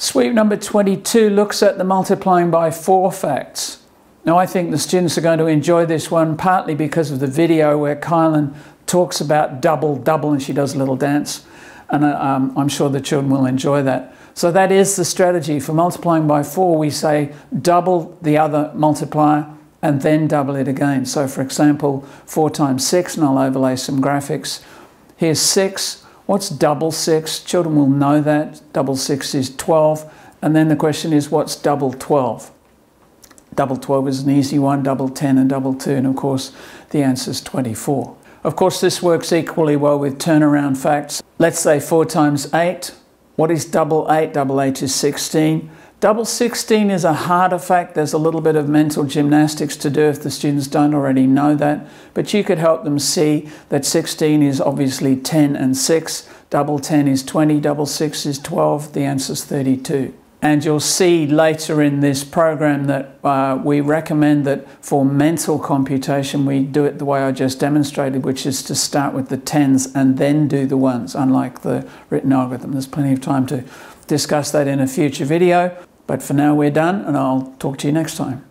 Sweep number 22 looks at the multiplying by 4 facts. Now I think the students are going to enjoy this one, partly because of the video where Kylan talks about double, double, and she does a little dance. And I'm sure the children will enjoy that. So that is the strategy. For multiplying by 4, we say double the other multiplier and then double it again. So for example, 4 times 6, and I'll overlay some graphics. Here's 6. What's double 6? Children will know that. Double 6 is 12. And then the question is, what's double 12? Double 12 is an easy one, double 10 and double 2. And of course, the answer is 24. Of course, this works equally well with turnaround facts. Let's say 4 times 8. What is double 8? Double 8 is 16. Double 16 is a harder fact. There's a little bit of mental gymnastics to do if the students don't already know that. But you could help them see that 16 is obviously 10 and 6. Double 10 is 20. Double 6 is 12. The answer is 32. And you'll see later in this program that we recommend that for mental computation, we do it the way I just demonstrated, which is to start with the tens and then do the ones, unlike the written algorithm. There's plenty of time to discuss that in a future video. But for now, we're done, and I'll talk to you next time.